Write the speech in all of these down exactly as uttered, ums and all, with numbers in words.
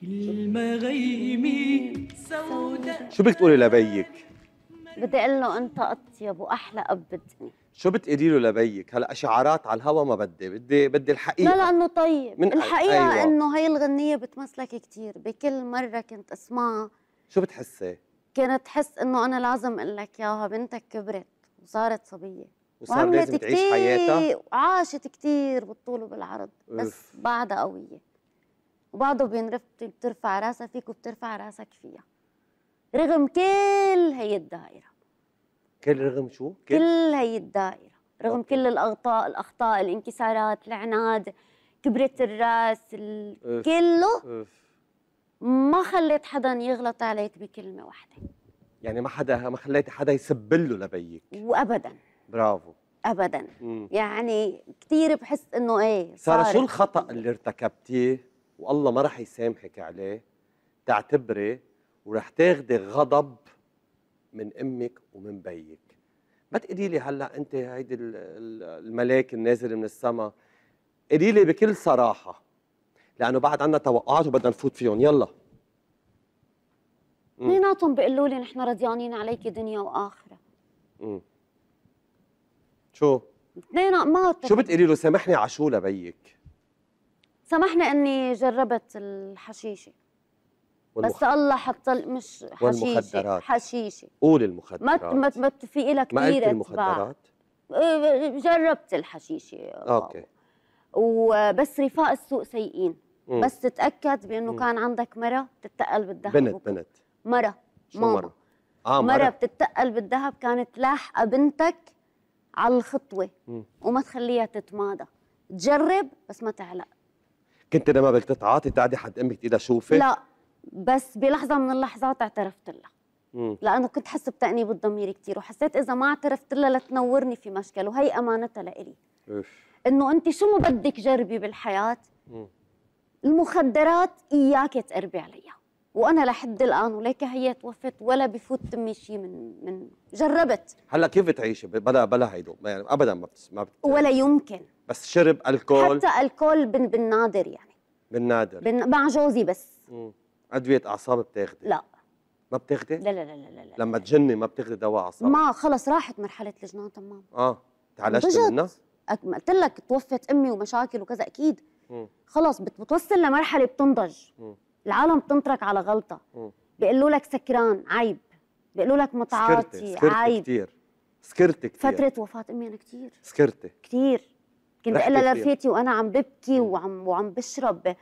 كلمة غيمي سوداء. شو بدك تقولي لبيك؟ بدي اقول له انت اطيب واحلى اب بالدنيا. شو بتقولي له لبيك؟ هلا شعارات على الهوا ما بدي، بدي بدي الحقيقه. لا لانه طيب، الحقيقه أيوة. انه هي الغنيه بتمثلك كثير، بكل مره كنت اسمعها شو بتحسي؟ كنت حس انه انا لازم اقول لك ياها، بنتك كبرت وصارت صبيه وصار لازم تعيش حياتها، وعاشت كثير بالطول وبالعرض، بس بعدها قويه وبعده بينرف، بترفع راسها فيك وبترفع راسك فيها رغم كل هي الدائرة. كل رغم شو؟ كل, كل هي الدائرة، رغم أوكي. كل الأغطاء، الأخطاء، الانكسارات، العناد، كبرة الراس، ال... كله أف. ما خليت حدا يغلط عليك بكلمة واحدة. يعني ما حدا ما خليت حدا يسبله لبيك. وأبدا. برافو. أبدا. مم. يعني كثير بحس إنه إيه. سارة شو الخطأ اللي ارتكبتيه والله ما راح يسامحك عليه تعتبري ورح تاخدي غضب من امك ومن بيك؟ ما تقولي لي هلا انت هيدي الملاك النازل من السما، قولي لي بكل صراحه، لانه بعد عندنا توقعات وبدنا نفوت فيهم. يلا اثنيناتهم بيقولوا لي نحن رضيانين عليكي دنيا واخره. امم شو؟ اثنين ما شو بتقولي له؟ سامحني على شو لبيك؟ سامحني اني جربت الحشيشه والمخ... بس الله حط مش حشيشه حشيشه قول المخدرات. ما ما تفيق لها كثير المخدرات. جربت الحشيشه اوكي، وبس رفاق السوق سيئين. مم. بس تتاكد بانه مم. كان عندك مره بتتقل بالذهب. بنت بنت مره ماما مره آه مره بتتقل بالذهب، كانت لاحقه بنتك على الخطوه. مم. وما تخليها تتمادى، تجرب بس ما تعلق. كنت لما بدك تتعاطي تعدي حد امك تقول لها شوفي؟ لا، بس بلحظة من اللحظات اعترفت لها، لأنه كنت حس بتأنيب الضمير كثير، وحسيت إذا ما اعترفت لها لتنورني في مشكل، وهي أمانتها لإلي. إنه أنت شو ما بدك جربي بالحياة، مم. المخدرات إياك تقربي عليها، وأنا لحد الآن وليك هي توفت ولا بفوت تمي شيء من من جربت. هلا كيف بتعيشي بلا بلا هيدو؟ يعني أبدا ما بت... ما بت... ولا يمكن. بس شرب الكول، حتى الكول بن... بالنادر يعني. بالنادر. بن... مع جوزي بس. مم. أدوية أعصاب بتاخدي؟ لا. ما بتاخدي؟ لا لا لا لا لا لما تجني ما بتاخدي دواء أعصاب؟ ما خلص راحت مرحلة الجنان تمام. اه تعالجت منها؟ قلت لك توفت أمي ومشاكل وكذا أكيد. م. خلص بتوصل لمرحلة بتنضج. م. العالم بتنترك على غلطة. بيقولوا لك سكران عيب، بيقولوا لك متعاطي سكرتي. سكرتي عيب كتير. سكرتي كتير. فترة وفاة أمي أنا كتير سكرتي كتير، كنت إلا لرفيقتي وأنا عم ببكي وعم وعم بشرب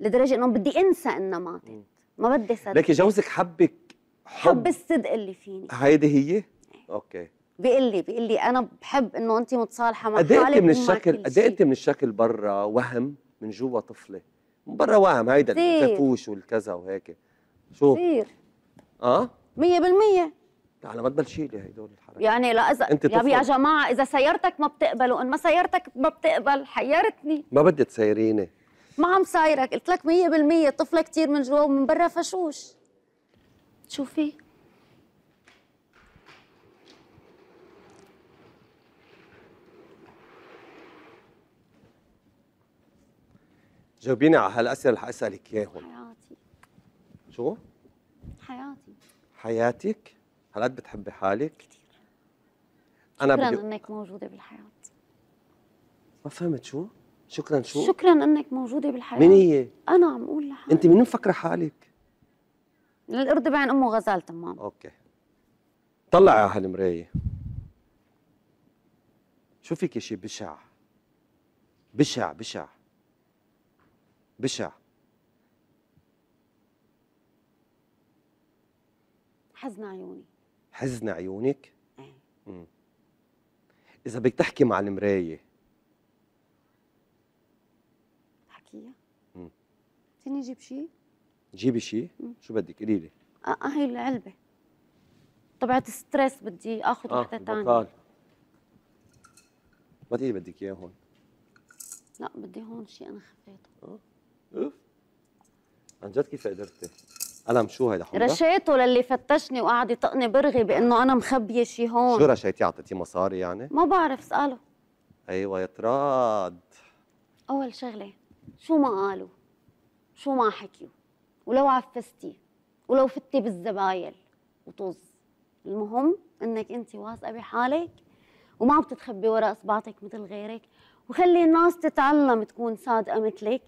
لدرجة إنه بدي أنسى إنها ماتت، ما بدي صدق. لكن جوزك حبك حب, حب الصدق اللي فيني. هيدي هي؟ اوكي. بيقول لي بيقول لي انا بحب انه انت متصالحه مع حالك. قد ايه من الشكل قد ايه من الشكل برا وهم، من جوا طفله، من برا وهم. هيدا التفوش والكذا وهيك شو كثير. اه مية بالمية. تعال ما تبلشي لي هدول الحركات. يعني لا اذا يا بي يا جماعه اذا سيارتك ما بتقبل وان ما سيارتك ما بتقبل حيرتني. ما بدي تسيريني، ما عم سايرك، قلت لك مية بالمية طفلة كتير من جوا ومن برا فشوش. شوفي جاوبيني على هالأسئلة اللي حأسألك إياهم. حياتي. شو؟ حياتي. حياتك؟ هل قد بتحبي حالك؟ كتير. أنا شكراً بدي... إنك موجودة بالحياة. ما فهمت شو؟ شكرا شو؟ شكرا انك موجوده بالحياه. مين هي؟ انا عم اقول لحالك. انت مين مفكره حالك؟ القرد بعين امه غزال تمام. اوكي طلعي على هالمرايه، شو فيك شيء بشع بشع بشع بشع. حزن عيوني. حزن عيونك؟ ايه. اذا بدك تحكي مع المرايه فيني جيب شيء؟ جيبي شيء؟ شو بدك قولي لي؟ اه هي العلبة طبعت ستريس بدي اخذ وحدة ثانية. اه ما تقولي بدك اياه هون. لا بدي هون شيء انا خفيته. اه اوف عن جد كيف قدرتي؟ قلم شو هيدا حمرا؟ رشيته للي فتشني وقعد يطقني برغي بانه انا مخبية شيء هون. شو رشيتي؟ اعطيتي مصاري يعني؟ ما بعرف اسأله. ايوه يا تراد. اول شغلة شو ما قالوا شو ما حكيوا ولو عفستي ولو فتي بالزبايل وطز، المهم انك انت واثقه بحالك وما بتتخبي وراء اصبعتك مثل غيرك، وخلي الناس تتعلم تكون صادقه مثلك،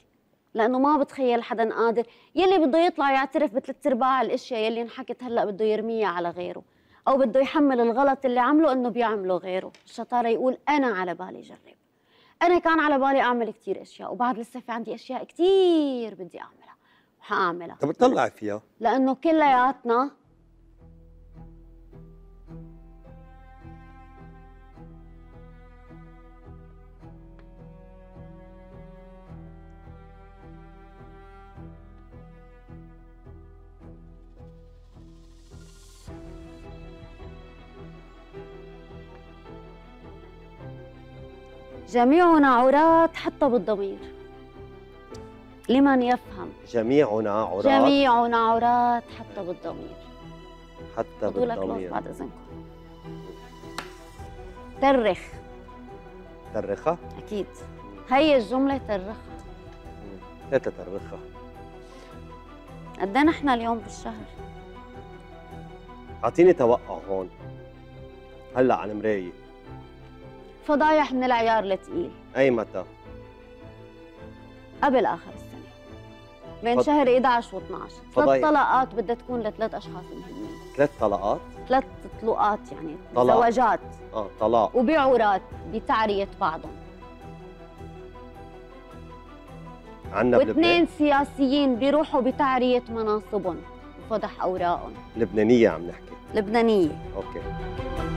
لانه ما بتخيل حدا قادر يلي بده يطلع يعترف بثلاث ارباع الاشياء يلي انحكت هلا بده يرميها على غيره، او بده يحمل الغلط اللي عمله انه بيعمله غيره. الشطاره يقول انا على بالي جرب، انا كان على بالي اعمل كثير اشياء وبعد لسه في عندي اشياء كثير بدي اعملها وحاعملها. طب اطلعي فيها لانه كلياتنا جميعنا عراة حتى بالضمير لمن يفهم. جميعنا عراة، جميعنا عراة حتى بالضمير، حتى بالضمير. بعد اذنكم ترخ ترخة؟ اكيد هي الجملة ترخة. ثلاثة ترخة. قد ايه نحن اليوم بالشهر؟ اعطيني توقع هون هلا على المراية. فضايح من العيار الثقيل. اي متى؟ قبل اخر السنه بين فض... شهر احد عشر واثني عشر. ثلاث طلقات بدها تكون لثلاث اشخاص مهمين. ثلاث طلقات؟ ثلاث طلقات يعني طلق. زواجات. اه طلاق وبعورات بتعريه بعضهم. عندنا بلبنان واثنين سياسيين بيروحوا بتعريه مناصبهم وفضح اوراقهم. لبنانيه عم نحكي. لبنانيه. اوكي.